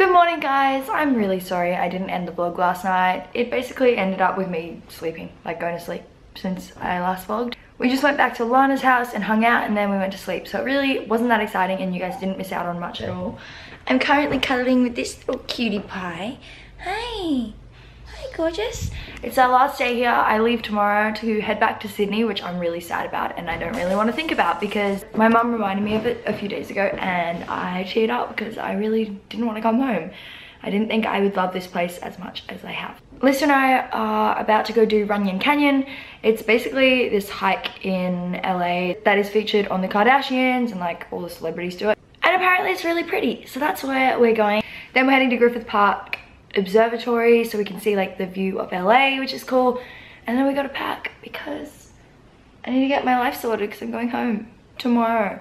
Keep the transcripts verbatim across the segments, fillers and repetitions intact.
Good morning guys, I'm really sorry I didn't end the vlog last night. It basically ended up with me sleeping, like going to sleep since I last vlogged. We just went back to Lana's house and hung out and then we went to sleep. So it really wasn't that exciting and you guys didn't miss out on much at all. I'm currently cuddling with this little cutie pie. Hi. Hi gorgeous. It's our last day here. I leave tomorrow to head back to Sydney, which I'm really sad about and I don't really want to think about because my mum reminded me of it a few days ago and I cheered up because I really didn't want to come home. I didn't think I would love this place as much as I have. Liz and I are about to go do Runyon Canyon. It's basically this hike in L A that is featured on the Kardashians and like all the celebrities do it. And apparently it's really pretty, so that's where we're going. Then we're heading to Griffith Park Observatory so we can see like the view of L A, which is cool, and then we gotta pack because I need to get my life sorted because I'm going home tomorrow.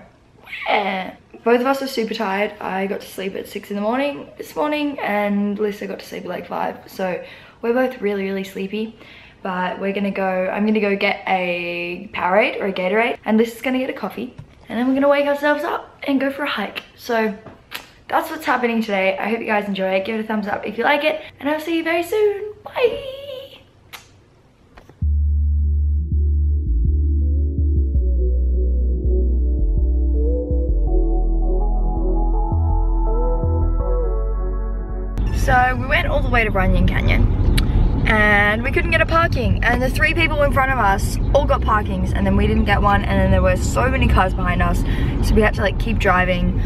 Yeah. Both of us are super tired. I got to sleep at six in the morning this morning and Lisa got to sleep at like five, so we're both really really sleepy, but we're gonna go I'm gonna go get a Powerade or a Gatorade and Lisa's gonna get a coffee and then we're gonna wake ourselves up and go for a hike. So that's what's happening today. I hope you guys enjoy it. Give it a thumbs up if you like it, and I'll see you very soon. Bye! So we went all the way to Runyon Canyon and we couldn't get a parking, and the three people in front of us all got parkings and then we didn't get one, and then there were so many cars behind us so we had to like keep driving,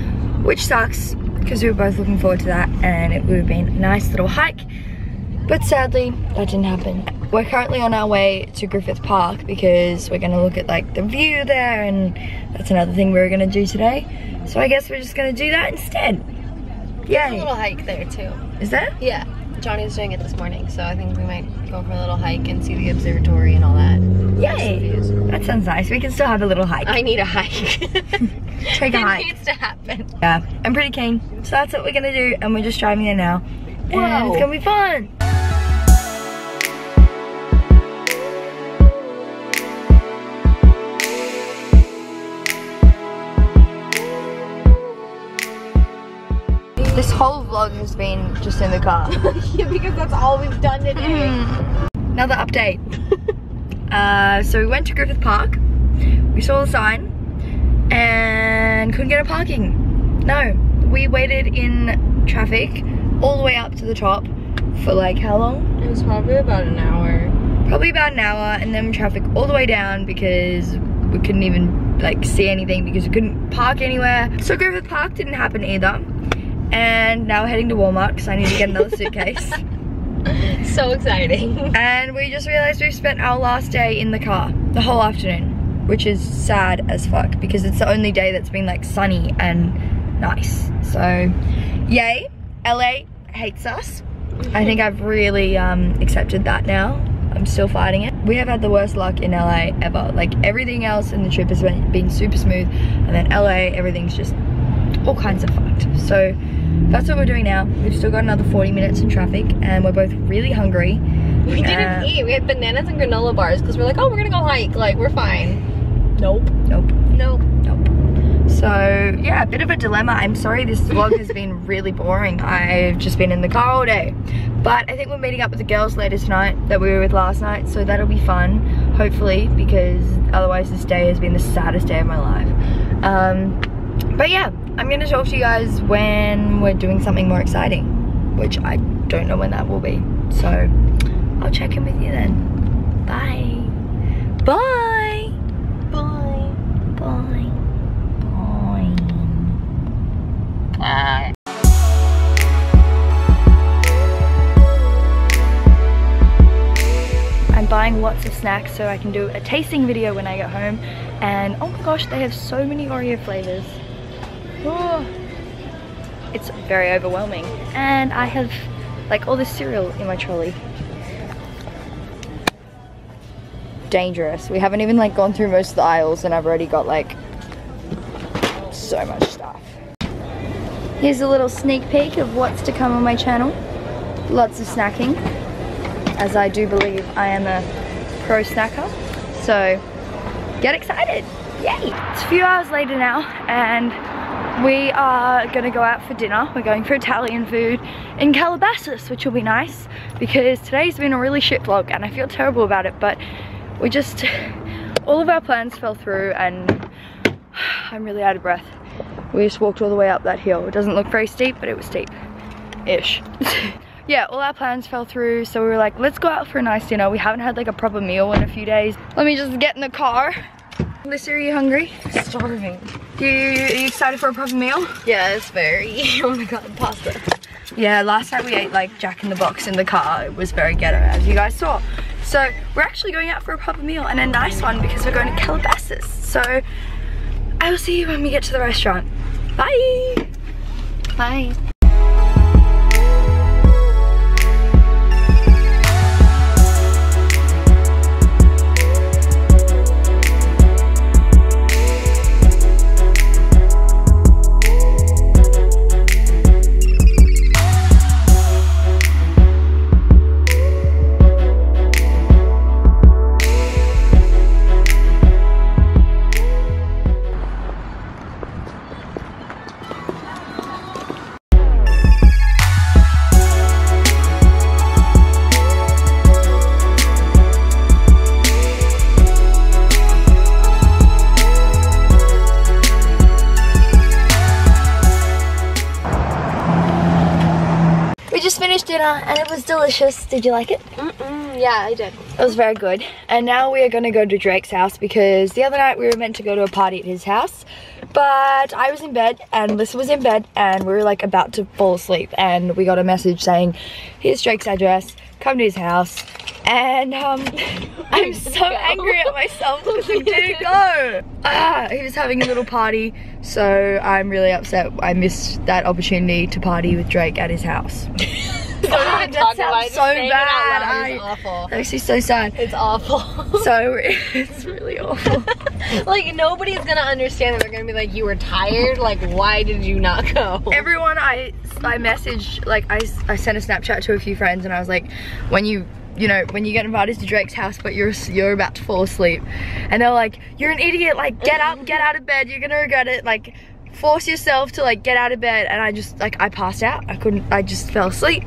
which sucks because we were both looking forward to that and it would have been a nice little hike, but sadly that didn't happen. We're currently on our way to Griffith Park because we're gonna look at like the view there, and that's another thing we were gonna do today, so I guess we're just gonna do that instead. Yeah, there's a little hike there too. Is there? Yeah, Johnny's doing it this morning, so I think we might go for a little hike and see the observatory and all that. Yay! That sounds nice. We can still have a little hike. I need a hike. Take a hike. It needs to happen. Yeah, I'm pretty keen. So that's what we're gonna do, and we're just driving there now. Whoa. And it's gonna be fun. This whole vlog has been just in the car. Yeah, because that's all we've done today. Mm. Another update. uh, so we went to Griffith Park. We saw the sign and couldn't get a parking. No, we waited in traffic all the way up to the top for like how long? It was probably about an hour. Probably about an hour, and then traffic all the way down because we couldn't even like see anything because we couldn't park anywhere. So Griffith Park didn't happen either. And now we're heading to Walmart because I need to get another suitcase. So exciting. And we just realized we've spent our last day in the car, the whole afternoon, which is sad as fuck because it's the only day that's been like sunny and nice. So yay, L A hates us. I think I've really um, accepted that now. I'm still fighting it. We have had the worst luck in L A ever. Like everything else in the trip has been, been super smooth, and then L A, everything's just all kinds of fucked. So that's what we're doing now. We've still got another forty minutes in traffic and we're both really hungry. We didn't um, eat. We had bananas and granola bars because we're like, oh, we're gonna go hike, like we're fine. Nope. Nope. Nope. Nope. So yeah, a bit of a dilemma. I'm sorry this vlog has been really boring. I've just been in the car all day. But I think we're meeting up with the girls later tonight that we were with last night, so that'll be fun, hopefully, because otherwise this day has been the saddest day of my life. Um, But yeah, I'm gonna talk to you guys when we're doing something more exciting, which I don't know when that will be. So I'll check in with you then. Bye. Bye. Bye. Bye. Bye. Bye. I'm buying lots of snacks so I can do a tasting video when I get home. And oh my gosh, they have so many Oreo flavors. Oh, it's very overwhelming. And I have like all this cereal in my trolley. Dangerous. We haven't even like gone through most of the aisles and I've already got like so much stuff. Here's a little sneak peek of what's to come on my channel. Lots of snacking, as I do believe I am a pro snacker. So get excited. Yay. It's a few hours later now and we are gonna go out for dinner. We're going for Italian food in Calabasas, which will be nice because today's been a really shit vlog and I feel terrible about it, but we just, all of our plans fell through and I'm really out of breath. We just walked all the way up that hill. It doesn't look very steep, but it was steep-ish. Yeah, all our plans fell through, so we were like, let's go out for a nice dinner. We haven't had like a proper meal in a few days. Let me just get in the car. Alyssa, are you hungry? Starving. Do you, are you excited for a proper meal? Yes, very. Oh my god, pasta. Yeah, last night we ate like Jack in the Box in the car. It was very ghetto, as you guys saw. So we're actually going out for a proper meal and a nice one because we're going to Calabasas. So I will see you when we get to the restaurant. Bye. Bye. Dinner and it was delicious. Did you like it? Mm-mm, yeah, I did. It was very good. And now we are going to go to Drake's house because the other night we were meant to go to a party at his house, but I was in bed and Alyssa was in bed and we were like about to fall asleep and we got a message saying, here's Drake's address, come to his house. And um, I'm so angry at myself because I didn't go. Ah, he was having a little party, so I'm really upset. I missed that opportunity to party with Drake at his house. God, that sounds so bad. It's awful. That makes me so sad. It's awful. So it's really awful. Like nobody's gonna understand that. They're gonna be like, you were tired. Like, why did you not go? Everyone, I I messaged, like I I sent a Snapchat to a few friends, and I was like, when you you know when you get invited to Drake's house, but you're you're about to fall asleep, and they're like, you're an idiot. Like, get up, get out of bed. You're gonna regret it. Like. Force yourself to like get out of bed, and I just like I passed out. I couldn't. I just fell asleep,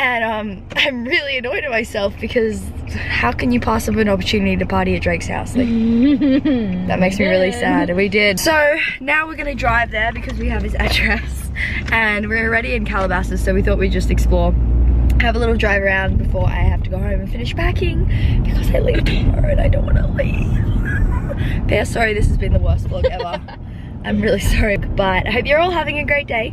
and um, I'm really annoyed at myself because how can you pass up an opportunity to party at Drake's house? Like that makes me really sad. And we did. So now we're gonna drive there because we have his address, and we're already in Calabasas. So we thought we'd just explore, have a little drive around before I have to go home and finish packing because I leave tomorrow and I don't want to leave. Bear, sorry, this has been the worst vlog ever. I'm really sorry, but I hope you're all having a great day,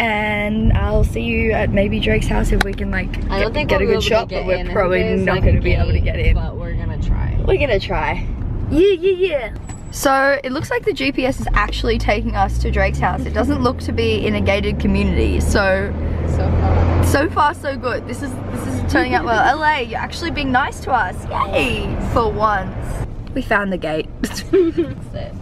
and I'll see you at maybe Drake's house if we can like get, I don't think get we'll a good shot, but we're probably not like going to be able to get in. But we're going to try. We're going to try. Yeah, yeah, yeah. So it looks like the G P S is actually taking us to Drake's house. It doesn't look to be in a gated community, so... So far. So far, so good. This is, this is turning out well. L A, you're actually being nice to us. Yay! For once. We found the gate.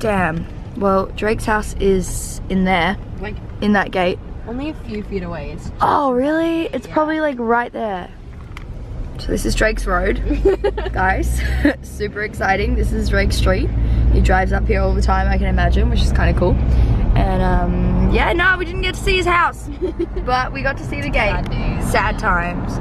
Damn. Well, Drake's house is in there, like in that gate. Only a few feet away. It's just, oh, really? It's yeah. Probably like right there. So this is Drake's road, guys. Super exciting. This is Drake Street. He drives up here all the time, I can imagine, which is kind of cool. And um, yeah, no, we didn't get to see his house, but we got to see the gate. Sad news. Sad times.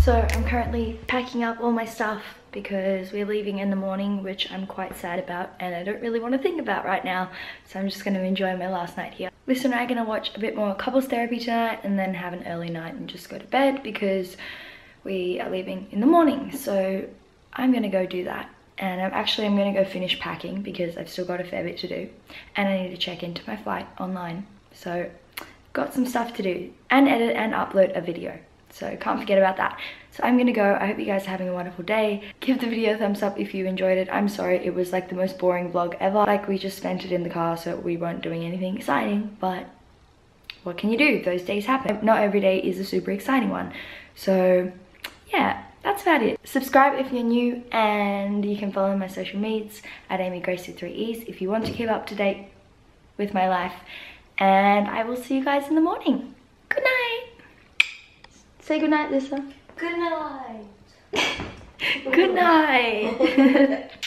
So I'm currently packing up all my stuff because we're leaving in the morning, which I'm quite sad about and I don't really want to think about right now. So I'm just going to enjoy my last night here. Alyssa and I are going to watch a bit more couples therapy tonight and then have an early night and just go to bed because we are leaving in the morning. So I'm going to go do that. And I'm actually, I'm going to go finish packing because I've still got a fair bit to do. And I need to check into my flight online. So got some stuff to do and edit and upload a video. So can't forget about that. So I'm gonna go. I hope you guys are having a wonderful day. Give the video a thumbs up if you enjoyed it. I'm sorry, it was like the most boring vlog ever. Like we just spent it in the car, so we weren't doing anything exciting, but what can you do? Those days happen. Not every day is a super exciting one. So yeah, that's about it. Subscribe if you're new, and you can follow my social medias at amygrace with three e's if you want to keep up to date with my life. And I will see you guys in the morning. Good night. Say goodnight, Lisa. Good night. Good night.